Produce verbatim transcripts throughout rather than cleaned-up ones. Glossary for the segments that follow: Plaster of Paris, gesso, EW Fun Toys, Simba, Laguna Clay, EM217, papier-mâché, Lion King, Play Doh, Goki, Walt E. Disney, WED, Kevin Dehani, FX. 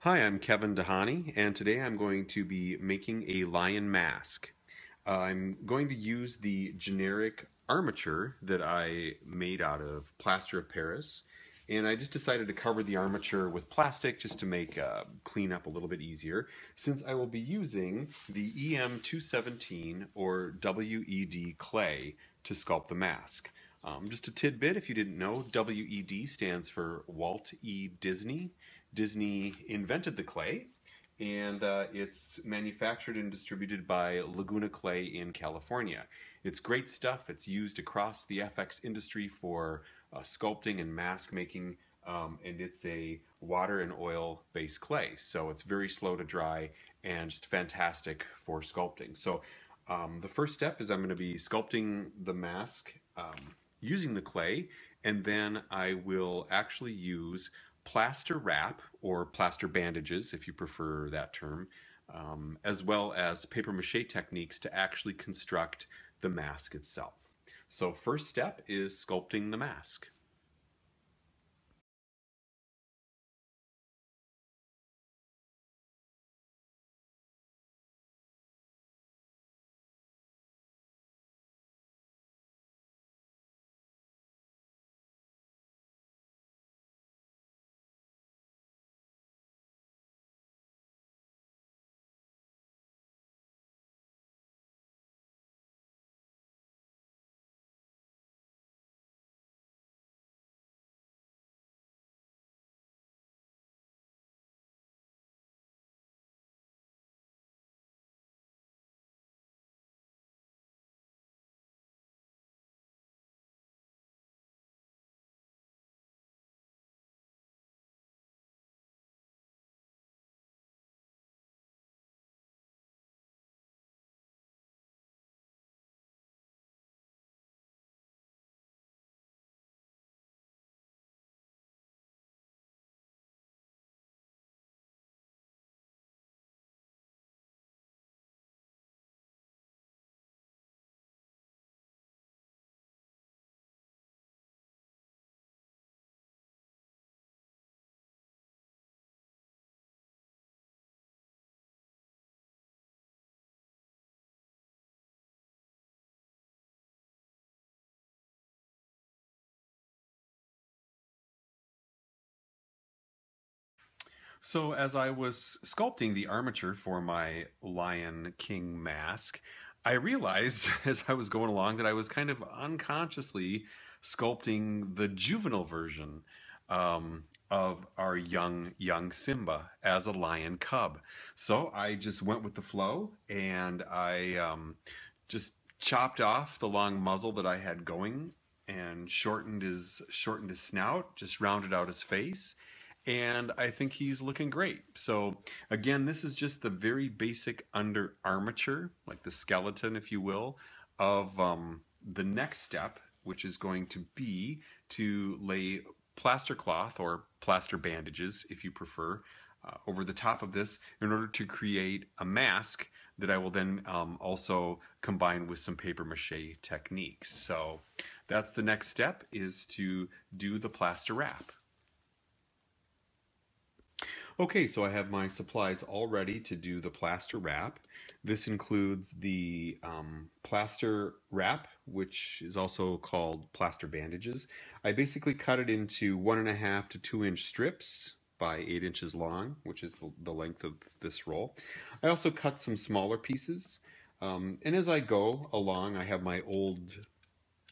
Hi, I'm Kevin Dehani, and today I'm going to be making a lion mask. Uh, I'm going to use the generic armature that I made out of Plaster of Paris, and I just decided to cover the armature with plastic just to make uh, cleanup a little bit easier, since I will be using the E M two seventeen or W E D clay to sculpt the mask. Um, just a tidbit, if you didn't know, W E D stands for Walt E. Disney. Disney invented the clay, and uh, it's manufactured and distributed by Laguna Clay in California. It's great stuff. It's used across the F X industry for uh, sculpting and mask making, um, and it's a water and oil based clay, so it's very slow to dry and just fantastic for sculpting. So um, the first step is I'm going to be sculpting the mask um, using the clay, and then I will actually use plaster wrap, or plaster bandages if you prefer that term, um, as well as papier-mâché techniques to actually construct the mask itself. So first step is sculpting the mask. So as I was sculpting the armature for my Lion King mask, I realized as I was going along that I was kind of unconsciously sculpting the juvenile version um, of our young, young Simba as a lion cub. So I just went with the flow, and I um, just chopped off the long muzzle that I had going and shortened his, shortened his snout, just rounded out his face. And I think he's looking great. So again, this is just the very basic under armature, like the skeleton, if you will, of um, the next step, which is going to be to lay plaster cloth, or plaster bandages, if you prefer, uh, over the top of this in order to create a mask that I will then um, also combine with some papier-mâché techniques. So that's the next step, is to do the plaster wrap. Okay, so I have my supplies all ready to do the plaster wrap. This includes the um, plaster wrap, which is also called plaster bandages. I basically cut it into one and a half to two inch strips by eight inches long, which is the length of this roll. I also cut some smaller pieces. Um, and as I go along, I have my old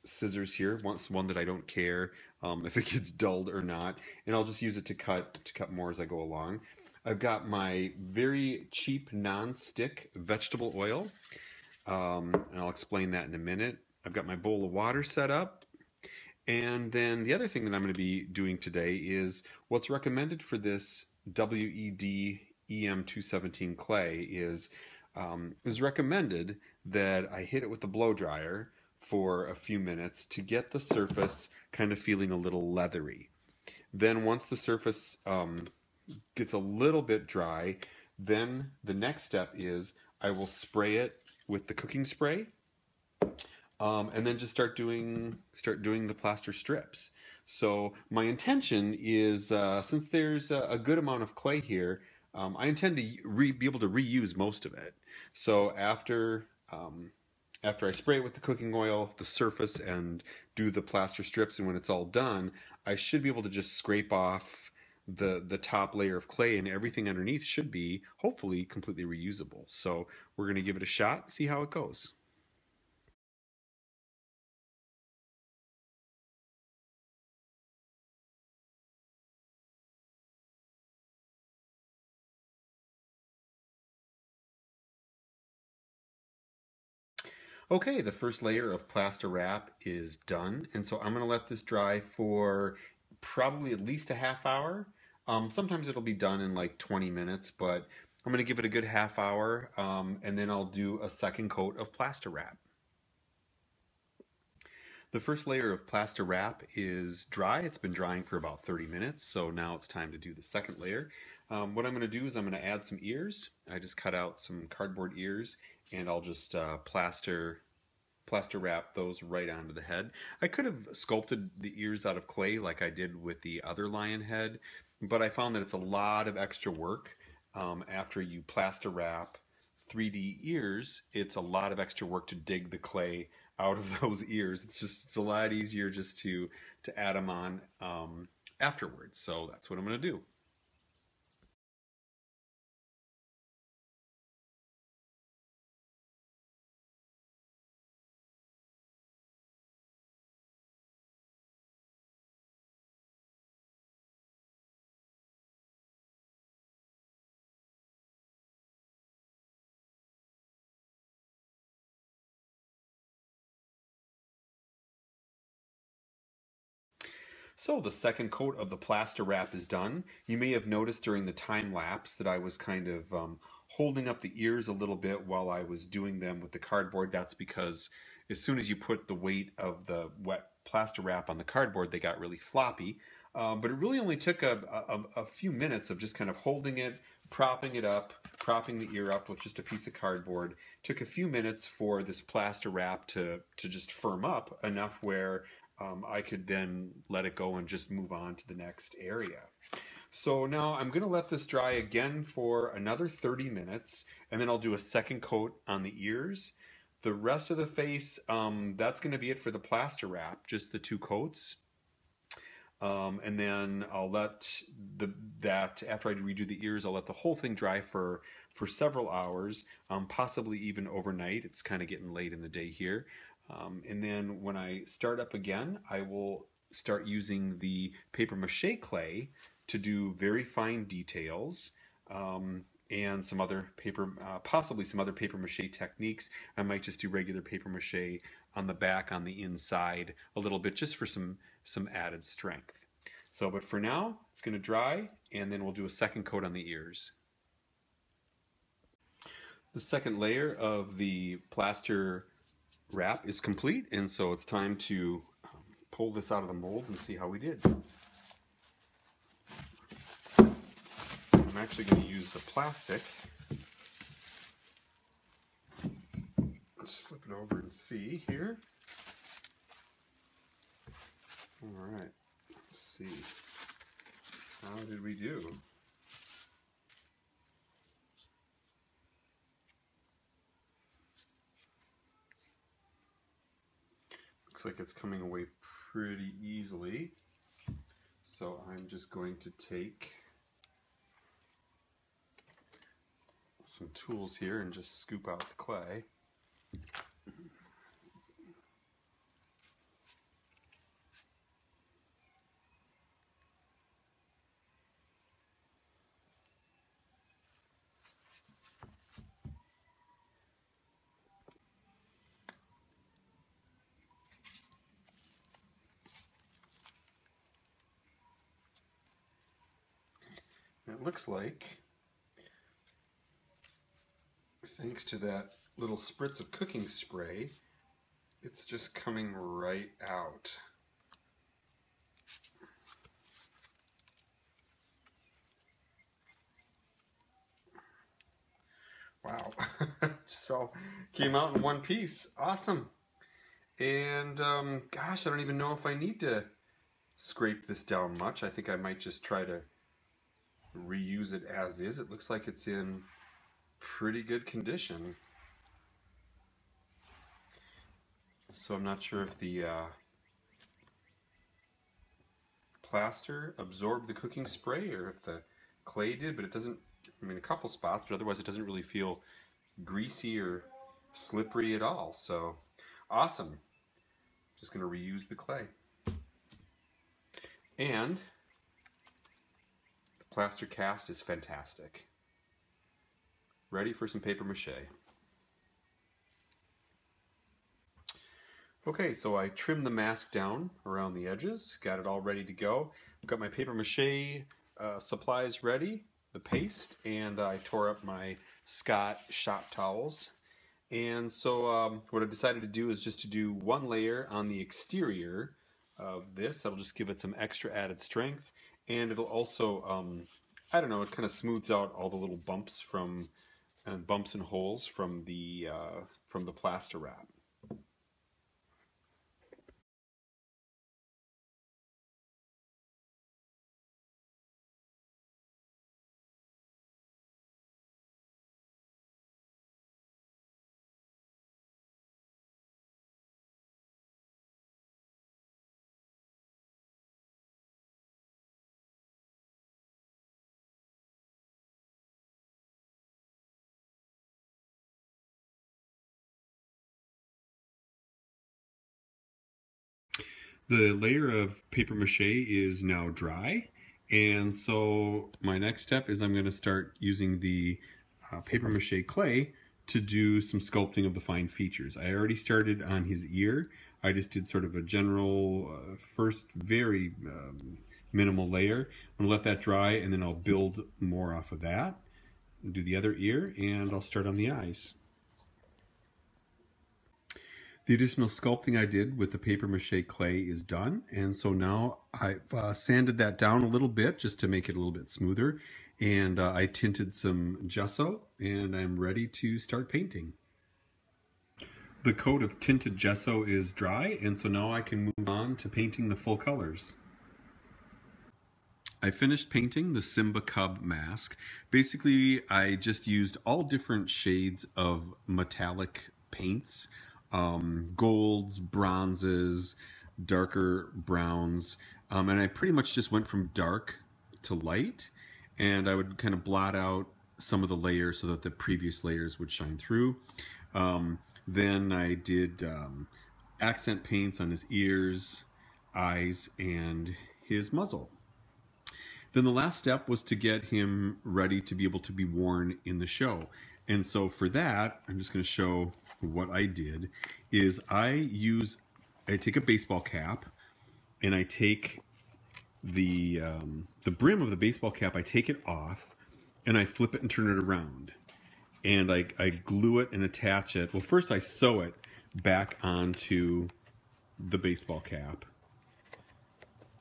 scissors here, once one that I don't care um, if it gets dulled or not, and I'll just use it to cut to cut more as I go along. I've got my very cheap non-stick vegetable oil, um, and I'll explain that in a minute. I've got my bowl of water set up, and then the other thing that I'm going to be doing today is what's recommended for this W E D E M two seventeen clay is um, is recommended that I hit it with the blow dryer for a few minutes to get the surface kind of feeling a little leathery. Then once the surface um, gets a little bit dry, then the next step is I will spray it with the cooking spray, um, and then just start doing start doing the plaster strips. So my intention is, uh, since there's a, a good amount of clay here, Um, I intend to re be able to reuse most of it. So after, um, after I spray it with the cooking oil, the surface, and do the plaster strips, and when it's all done, I should be able to just scrape off the, the top layer of clay, and everything underneath should be, hopefully, completely reusable. So we're going to give it a shot, see how it goes. Okay, the first layer of plaster wrap is done, and so I'm going to let this dry for probably at least a half hour. Um, sometimes it'll be done in like twenty minutes, but I'm going to give it a good half hour, um, and then I'll do a second coat of plaster wrap. The first layer of plaster wrap is dry. It's been drying for about thirty minutes, so now it's time to do the second layer. Um, what I'm going to do is I'm going to add some ears. I just cut out some cardboard ears, and I'll just uh, plaster plaster wrap those right onto the head. I could have sculpted the ears out of clay like I did with the other lion head, but I found that it's a lot of extra work. Um, after you plaster wrap three D ears, it's a lot of extra work to dig the clay out of those ears. It's just it's a lot easier just to, to add them on um, afterwards, so that's what I'm going to do. So the second coat of the plaster wrap is done. You may have noticed during the time lapse that I was kind of um, holding up the ears a little bit while I was doing them with the cardboard. That's because as soon as you put the weight of the wet plaster wrap on the cardboard, they got really floppy. Um, but it really only took a, a, a few minutes of just kind of holding it, propping it up, propping the ear up with just a piece of cardboard. It took a few minutes for this plaster wrap to, to just firm up enough where Um, I could then let it go and just move on to the next area. So now I'm going to let this dry again for another thirty minutes, and then I'll do a second coat on the ears. The rest of the face, um, that's going to be it for the plaster wrap, just the two coats. Um, and then I'll let the, that, after I redo the ears, I'll let the whole thing dry for, for several hours, um, possibly even overnight. It's kind of getting late in the day here. Um, and then when I start up again, I will start using the paper mache clay to do very fine details, um, and some other paper, uh, possibly some other paper mache techniques. I might just do regular paper mache on the back, on the inside a little bit, just for some, some added strength. So, but for now, it's going to dry, and then we'll do a second coat on the ears. The second layer of the plaster wrap is complete, and so it's time to um, pull this out of the mold and see how we did. I'm actually going to use the plastic. Let's flip it over and see here. Alright, let's see. How did we do? Like it's coming away pretty easily, so I'm just going to take some tools here and just scoop out the clay. It looks like, thanks to that little spritz of cooking spray, it's just coming right out. Wow, just all came out in one piece. Awesome. And um, gosh, I don't even know if I need to scrape this down much. I think I might just try to reuse it as is. It looks like it's in pretty good condition. So I'm not sure if the uh, plaster absorbed the cooking spray or if the clay did, but it doesn't, I mean, a couple spots, but otherwise it doesn't really feel greasy or slippery at all. So awesome. Just going to reuse the clay. And the plaster cast is fantastic. Ready for some paper mache. Okay, so I trimmed the mask down around the edges, got it all ready to go. I've got my paper mache uh, supplies ready, the paste, and I tore up my Scott shop towels. And so um, what I decided to do is just to do one layer on the exterior of this. That'll just give it some extra added strength. And it'll also, um, I don't know, it kind of smooths out all the little bumps from, and bumps and holes from the, uh, from the plaster wrap. The layer of paper mache is now dry, and so my next step is I'm going to start using the uh, paper mache clay to do some sculpting of the fine features. I already started on his ear. I just did sort of a general uh, first very um, minimal layer. I'm going to let that dry, and then I'll build more off of that. I'll do the other ear, and I'll start on the eyes. The additional sculpting I did with the paper mache clay is done, and so now I've uh, sanded that down a little bit just to make it a little bit smoother, and uh, I tinted some gesso, and I'm ready to start painting. The coat of tinted gesso is dry, and so now I can move on to painting the full colors. I finished painting the Simba Cub mask. Basically, I just used all different shades of metallic paints. Um, golds, bronzes, darker browns, um, and I pretty much just went from dark to light, and I would kind of blot out some of the layers so that the previous layers would shine through. Um, then I did um, accent paints on his ears, eyes, and his muzzle. Then the last step was to get him ready to be able to be worn in the show. And so for that, I'm just going to show what I did is I use, I take a baseball cap and I take the, um, the brim of the baseball cap, I take it off and I flip it and turn it around. And I, I glue it and attach it. Well, first I sew it back onto the baseball cap.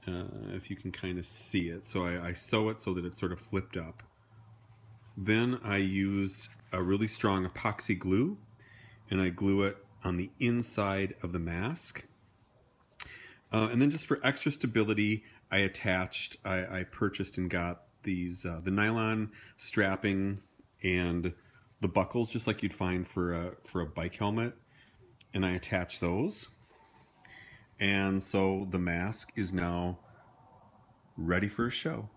Uh, if you can kind of see it. So I, I sew it so that it's sort of flipped up. Then I use a really strong epoxy glue and I glue it on the inside of the mask. Uh, and then just for extra stability, I attached, I, I purchased and got these, uh, the nylon strapping and the buckles, just like you'd find for a, for a bike helmet. And I attached those. And so the mask is now ready for a show.